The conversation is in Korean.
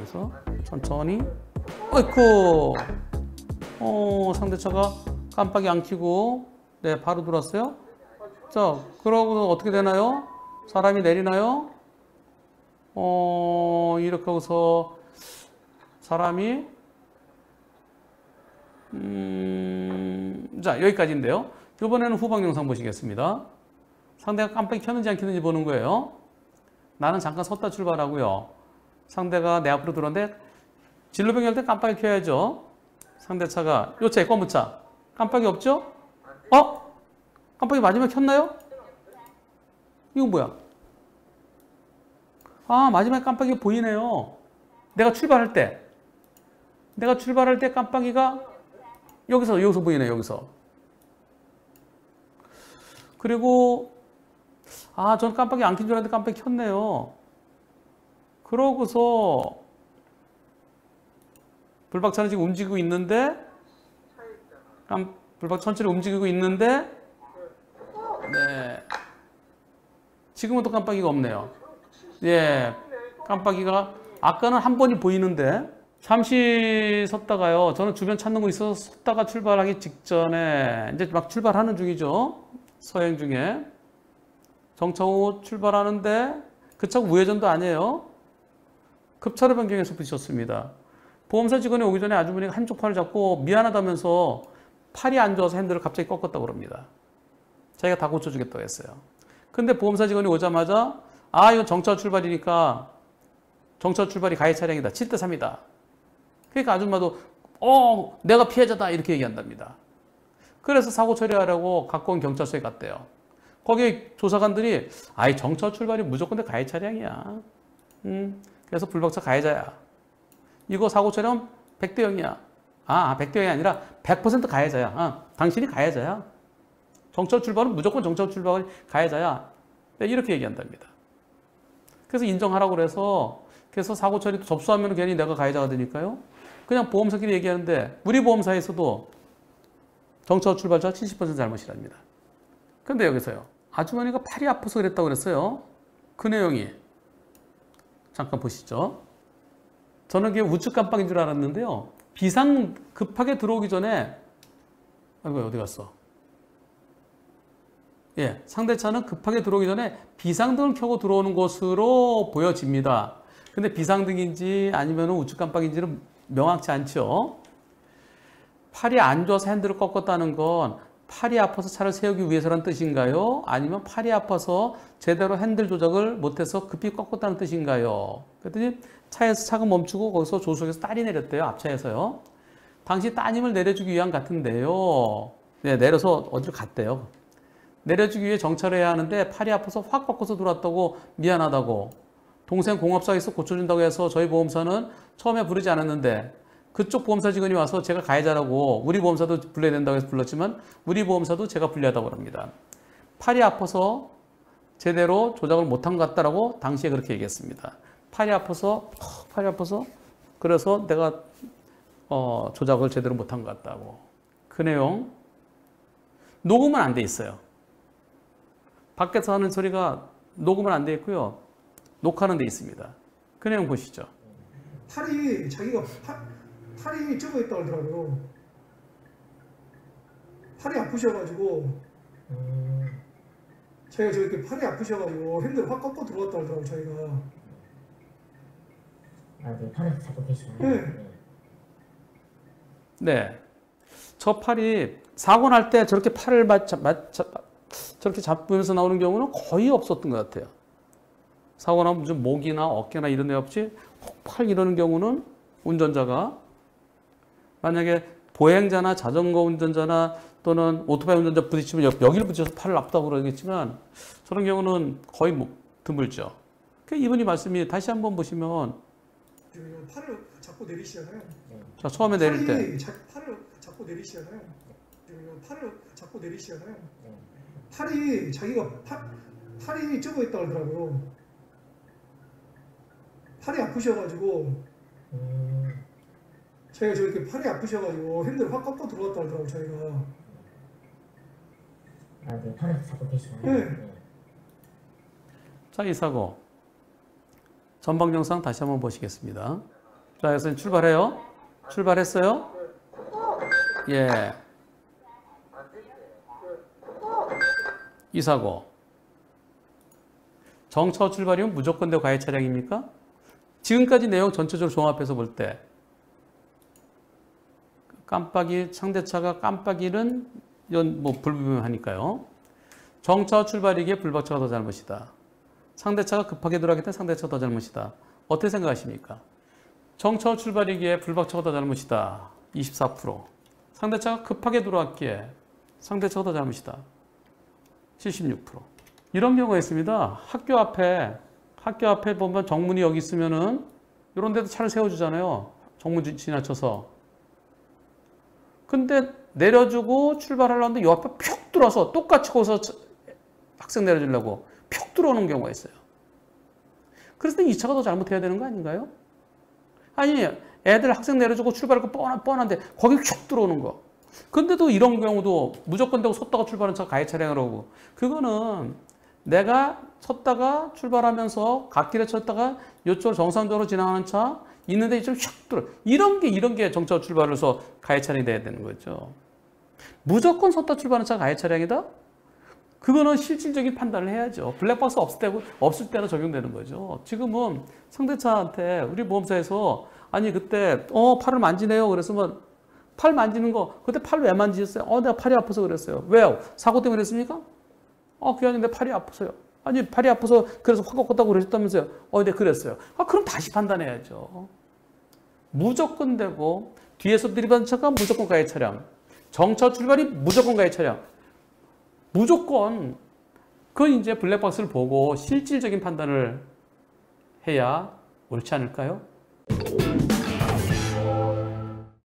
그래서 천천히, 어이쿠! 상대차가 깜빡이 안 켜고, 네, 바로 돌았어요. 자, 그러고 어떻게 되나요? 사람이 내리나요? 이렇게 하고서 사람이, 자, 여기까지인데요. 이번에는 후방 영상 보시겠습니다. 상대가 깜빡이 켰는지 안 켰는지 보는 거예요. 나는 잠깐 섰다 출발하고요. 상대가 내 앞으로 들어오는데 진로 변경할 때 깜빡이 켜야죠. 상대차가 요 차, 검은 차. 깜빡이 없죠? 깜빡이 마지막에 켰나요? 이건 뭐야? 아, 마지막에 깜빡이 보이네요. 내가 출발할 때 깜빡이가 여기서 보이네요. 여기서. 그리고 아, 전 깜빡이 안 킨 줄 알았는데 깜빡이 켰네요. 그러고서 블박차는 지금 움직이고 있는데 블박 천천히 움직이고 있는데 네, 지금은 또 깜빡이가 없네요. 예, 깜빡이가 아까는 한 번이 보이는데 잠시 섰다가요. 저는 주변 찾는 거 있어서 섰다가 출발하기 직전에 이제 막 출발하는 중이죠. 서행 중에 정차 후 출발하는데 그 차가 우회전도 아니에요. 급차로 변경해서 부딪혔습니다. 보험사 직원이 오기 전에 아주머니가 한쪽 팔을 잡고 미안하다면서 팔이 안 좋아서 핸들을 갑자기 꺾었다고 그럽니다. 자기가 다 고쳐주겠다고 했어요. 근데 보험사 직원이 오자마자 아, 이건 정차 출발이니까 정차 출발이 가해 차량이다. 7대3이다. 그러니까 아줌마도 내가 피해자다 이렇게 얘기한답니다. 그래서 사고 처리하라고 가까운 경찰서에 갔대요. 거기 조사관들이 아이, 정차 출발이 무조건 가해 차량이야. 그래서 블박차 가해자야. 이거 사고 처리하면 100대 0이야. 아, 100대 0이 아니라 100% 가해자야. 아, 당신이 가해자야. 정차 출발은 무조건 정차 출발이 가해자야. 네, 이렇게 얘기한답니다. 그래서 인정하라고 그래서 사고 처리도 접수하면 괜히 내가 가해자가 되니까요. 그냥 보험사끼리 얘기하는데 우리 보험사에서도 정차 출발자 70% 잘못이랍니다. 근데 여기서요. 아주머니가 팔이 아파서 그랬다고 그랬어요. 그 내용이. 잠깐 보시죠. 저는 그게 우측 깜빡인 줄 알았는데요. 비상 급하게 들어오기 전에, 아이고, 어디 갔어? 예, 상대차는 급하게 들어오기 전에 비상등을 켜고 들어오는 것으로 보여집니다. 근데 비상등인지 아니면 우측 깜빡인지는 명확치 않죠. 팔이 안 좋아서 핸들을 꺾었다는 건 팔이 아파서 차를 세우기 위해서란 뜻인가요? 아니면 팔이 아파서 제대로 핸들 조작을 못해서 급히 꺾었다는 뜻인가요? 그랬더니 차에서 차가 멈추고 거기서 조수석에서 딸이 내렸대요. 앞차에서요. 당시 따님을 내려주기 위한 같은데요. 네, 내려서 어디로 갔대요. 내려주기 위해 정차를 해야 하는데 팔이 아파서 확 꺾어서 들어왔다고 미안하다고. 동생 공업사에서 고쳐준다고 해서 저희 보험사는 처음에 부르지 않았는데 그쪽 보험사 직원이 와서 제가 가해자라고 우리 보험사도 불러야 된다고 해서 불렀지만 우리 보험사도 제가 불리하다고 합니다. 팔이 아파서 제대로 조작을 못한 것 같다라고 당시에 그렇게 얘기했습니다. 팔이 아파서 그래서 내가 조작을 제대로 못한 것 같다고. 그 내용 녹음은 안 돼 있어요. 밖에서 하는 소리가 녹음은 안 돼 있고요. 녹화는 돼 있습니다. 그 내용 보시죠. 팔이 자기가 팔이 쪄져 있다고 하더라고요. 팔이 아프셔가지고 자기가 저렇게 팔이 아프셔가지고 핸들 확 꺾고 들어갔다고 하더라고요. 자기가 팔을 잡고 계시나요? 네. 저 팔이 사고 날 때 저렇게 팔을 저렇게 잡으면서 나오는 경우는 거의 없었던 것 같아요. 사고 나면 무슨 목이나 어깨나 이런 데 없이 팔 이러는 경우는 운전자가 만약에 보행자나 자전거 운전자나 또는 오토바이 운전자 부딪히면 여기를 부딪혀서 팔을 아프다고 그러겠지만 저런 경우는 거의 뭐 드물죠. 그러니까 이분이 말씀이 다시 한번 보시면 팔을 잡고 내리시잖아요. 자, 처음에 내릴 때 팔을 잡고 내리시잖아요. 팔을 잡고 내리시잖아요. 팔이 자기가 팔이 쪄고 있다고 하더라고요. 팔이 아프셔가지고 자기가 저렇게 팔이 아프셔가지고 핸들 확 꺾고 들어갔다 하더라고 자기가. 네, 팔을 잡고 계시나요? 네. 자, 이 사고 전방 영상 다시 한번 보시겠습니다. 자, 여기서 출발해요. 출발했어요? 예. 이 사고. 정차후 출발이면 무조건 대 과외 차량입니까? 지금까지 내용 전체적으로 종합해서 볼 때 깜빡이, 상대차가 깜빡이는 불분명하니까요. 정차후 출발이기에 불박차가 더 잘못이다. 상대차가 급하게 돌아가기 때문에 상대차가 더 잘못이다. 어떻게 생각하십니까? 정차후 출발이기에 불박차가 더 잘못이다. 24%. 상대차가 급하게 돌아왔기에 상대차가 더 잘못이다. 76%. 이런 경우가 있습니다. 학교 앞에 보면 정문이 여기 있으면은 이런 데도 차를 세워주잖아요. 정문 지나쳐서. 근데 내려주고 출발하려는데 요 앞에 푹 들어와서 똑같이 거기서 학생 내려주려고 푹 들어오는 경우가 있어요. 그래서 이 차가 더 잘못해야 되는 거 아닌가요? 아니, 애들 학생 내려주고 출발하고 뻔한데 거기 쭉 들어오는 거. 근데도 이런 경우도 무조건 대고 섰다가 출발하는 차 가해 차량이라고. 그거는 내가 섰다가 출발하면서 갓길에 섰다가 이쪽으로 정상적으로 지나가는 차 있는데 이쪽 슉 들어. 이런 게 정차후 출발을 해서 가해 차량이 돼야 되는 거죠. 무조건 섰다 출발하는 차 가해 차량이다? 그거는 실질적인 판단을 해야죠. 블랙박스 없을 때는 적용되는 거죠. 지금은 상대차한테 우리 보험사에서 아니 그때 팔을 만지네요. 그랬으면 팔 만지는 거 그때 팔 왜 만지셨어요? 내가 팔이 아파서 그랬어요. 왜요? 사고 때문에 그랬습니까? 그게 아니라 내 팔이 아파서요. 아니 팔이 아파서 그래서 확 꺾었다고 그러셨다면서요? 네 그랬어요. 그럼 다시 판단해야죠. 무조건 되고 뒤에서 들이받은 차가 무조건 가해 차량. 정차 출발이 무조건 가해 차량. 무조건 그건 이제 블랙박스를 보고 실질적인 판단을 해야 옳지 않을까요?